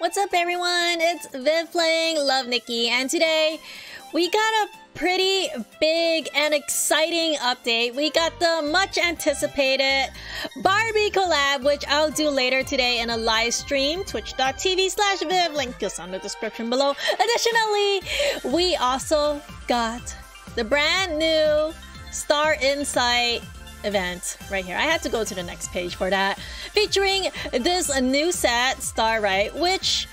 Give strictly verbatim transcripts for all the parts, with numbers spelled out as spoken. What's up everyone, it's Viv playing Love Nikki, and today we got a pretty big and exciting update. We got the much anticipated Barbie collab, which I'll do later today in a live stream, twitch dot t v slash viv, link is on the description below. Additionally, we also got the brand new Star Insight event right here. I had to go to the next page for that, featuring this new set, Star Rite, which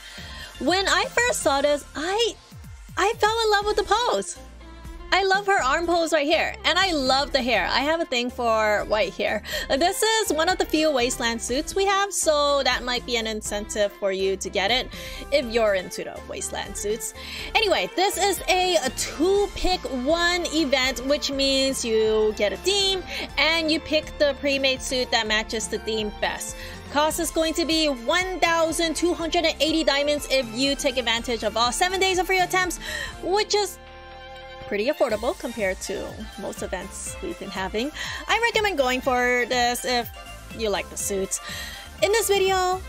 when I first saw this, I I fell in love with the pose. I love her arm pose right here, and I love the hair. I have a thing for white hair. This is one of the few wasteland suits we have, so that might be an incentive for you to get it if you're into the wasteland suits. Anyway, this is a two pick one event, which means you get a theme and you pick the pre-made suit that matches the theme best. Cost is going to be one thousand two hundred eighty diamonds if you take advantage of all seven days of free attempts, which is pretty affordable compared to most events we've been having. I recommend going for this if you like the suits. In this video,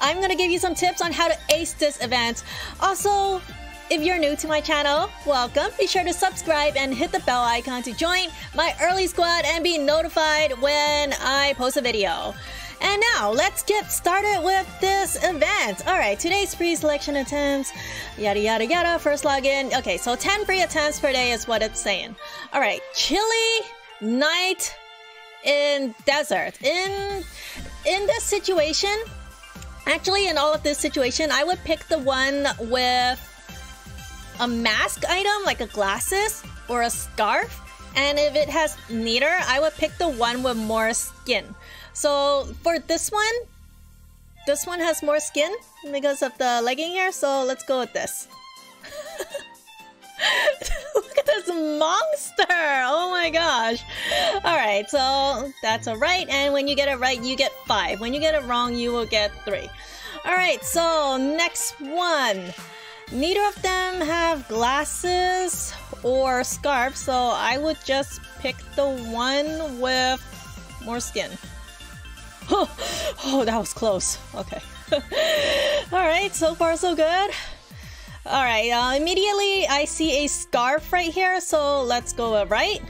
I'm gonna give you some tips on how to ace this event. Also, if you're new to my channel, welcome. Be sure to subscribe and hit the bell icon to join my early squad and be notified when I post a video. And now, let's get started with this event. Alright, today's free selection attempts, yada yada yada, first login. Okay, so ten free attempts per day is what it's saying. Alright, chilly night in desert. In, in this situation, actually in all of this situation, I would pick the one with a mask item, like a glasses or a scarf. And if it has neither, I would pick the one with more skin. So for this one, this one has more skin because of the legging here, so let's go with this. Look at this monster! Oh my gosh! Alright, so that's a right, and when you get it right, you get five. When you get it wrong, you will get three. Alright, so next one. Neither of them have glasses or scarf, so I would just pick the one with more skin. Oh, oh, that was close. Okay. Alright, so far so good. Alright, uh, immediately I see a scarf right here, so let's go with right.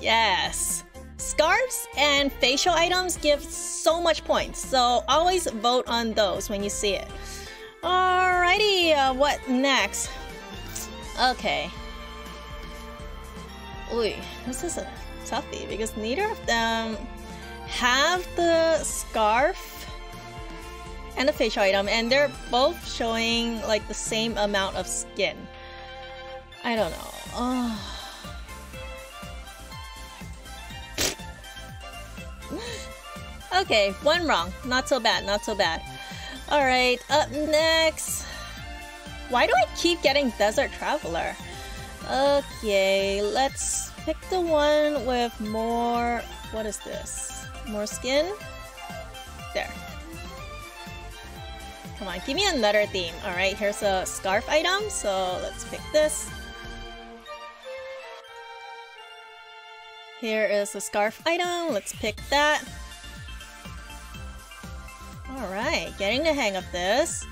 Yes. Scarves and facial items give so much points, so always vote on those when you see it. Alrighty, uh, what next? Okay. Ooh, this is a toughie because neither of them have the scarf and the facial item, and they're both showing like the same amount of skin. I don't know. Oh. Okay, one wrong. Not so bad, not so bad. Alright, up next. Why do I keep getting Desert Traveler? Okay, let's pick the one with more... What is this? More skin? There. Come on, give me another theme. Alright, here's a scarf item, so let's pick this. Here is a scarf item, let's pick that. Alright, getting the hang of this.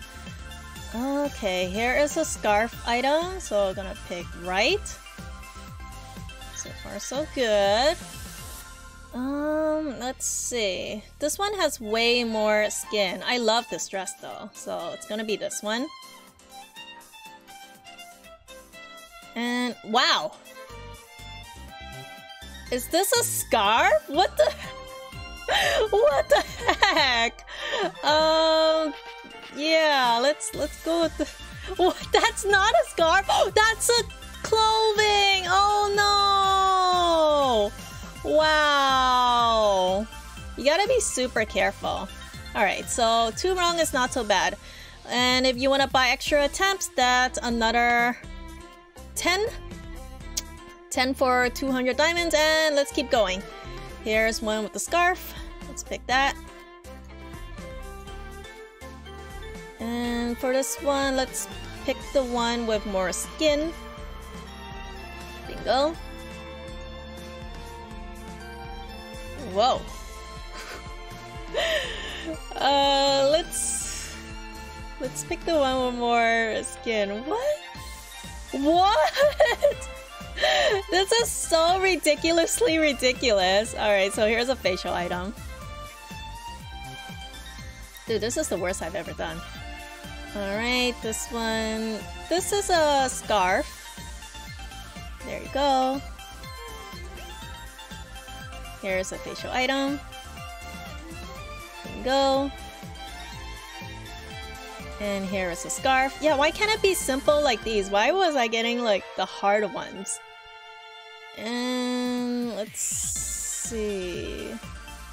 Okay, here is a scarf item, so I'm gonna pick right. So far so good. Um, let's see. This one has way more skin. I love this dress though, so it's gonna be this one. And wow! Is this a scarf? What the What the heck? Um, yeah, let's let's go with the... What? That's not a scarf. Oh, that's a clothing. Oh no! Wow. You gotta be super careful. All right, so two wrong is not so bad. And if you want to buy extra attempts, that's another ten. ten for two hundred diamonds, and let's keep going. Here's one with the scarf. Let's pick that. And for this one, let's pick the one with more skin. Bingo. Whoa. uh, let's... Let's pick the one with more skin. What? What? This is so ridiculously ridiculous. Alright, so here's a facial item. Dude, this is the worst I've ever done. Alright, this one... This is a scarf. There you go. Here's a facial item. There you go. And here is a scarf. Yeah, why can't it be simple like these? Why was I getting, like, the hard ones? And... let's see...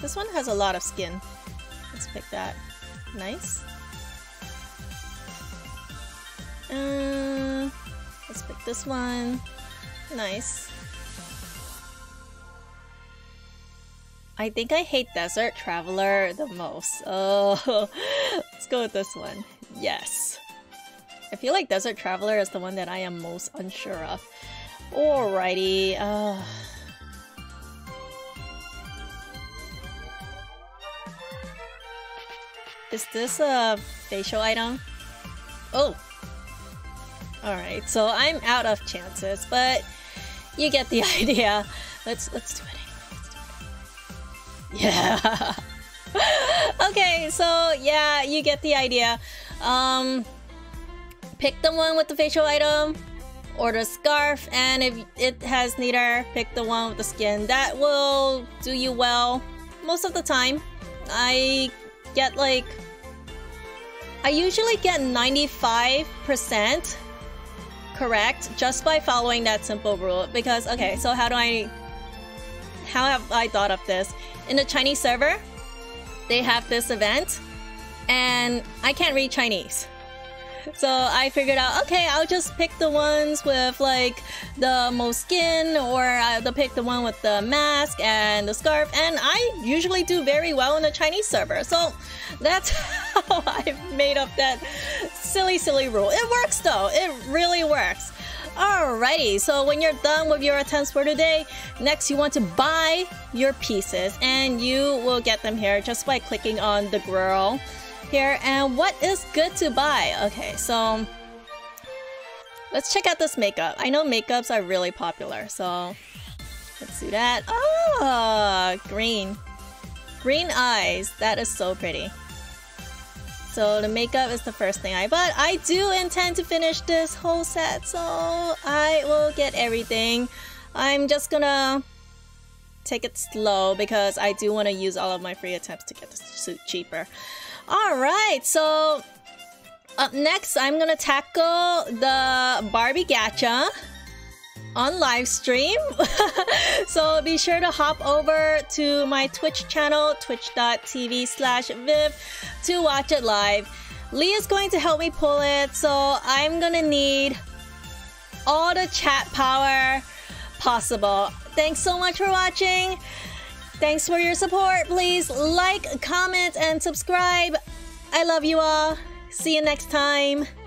This one has a lot of skin. Let's pick that. Nice. Uh, let's pick this one. Nice. I think I hate Desert Traveler the most. Oh, let's go with this one. Yes. I feel like Desert Traveler is the one that I am most unsure of. Alrighty. Uh... Is this a facial item? Oh! Alright, so I'm out of chances, but you get the idea. Let's let's do it anyway. Let's do it anyway. Yeah. Okay, so yeah, you get the idea. Um pick the one with the facial item or the scarf, and if it has neither, pick the one with the skin. That will do you well most of the time. I get like I usually get ninety-five percent correct just by following that simple rule, because okay, so how do I how have I thought of this? In the Chinese server, they have this event and I can't read Chinese. So I figured out, okay, I'll just pick the ones with like the most skin, or I'll pick the one with the mask and the scarf, and I usually do very well in a Chinese server. So that's how I made up that silly, silly rule. It works though, it really works. Alrighty, so when you're done with your attempts for today, next you want to buy your pieces, and you will get them here just by clicking on the girl here. And what is good to buy? Okay, so let's check out this makeup. I know makeups are really popular, so let's do that. Oh, green. Green eyes. That is so pretty. So the makeup is the first thing I bought. I do intend to finish this whole set, so I will get everything. I'm just gonna take it slow because I do want to use all of my free attempts to get the suit cheaper. Alright, so up next, I'm gonna tackle the Barbie gacha on live stream. So be sure to hop over to my Twitch channel, twitch dot t v slash viv, to watch it live. Lee is going to help me pull it, so I'm gonna need all the chat power possible. Thanks so much for watching. Thanks for your support. Please like, comment, and subscribe. I love you all. See you next time.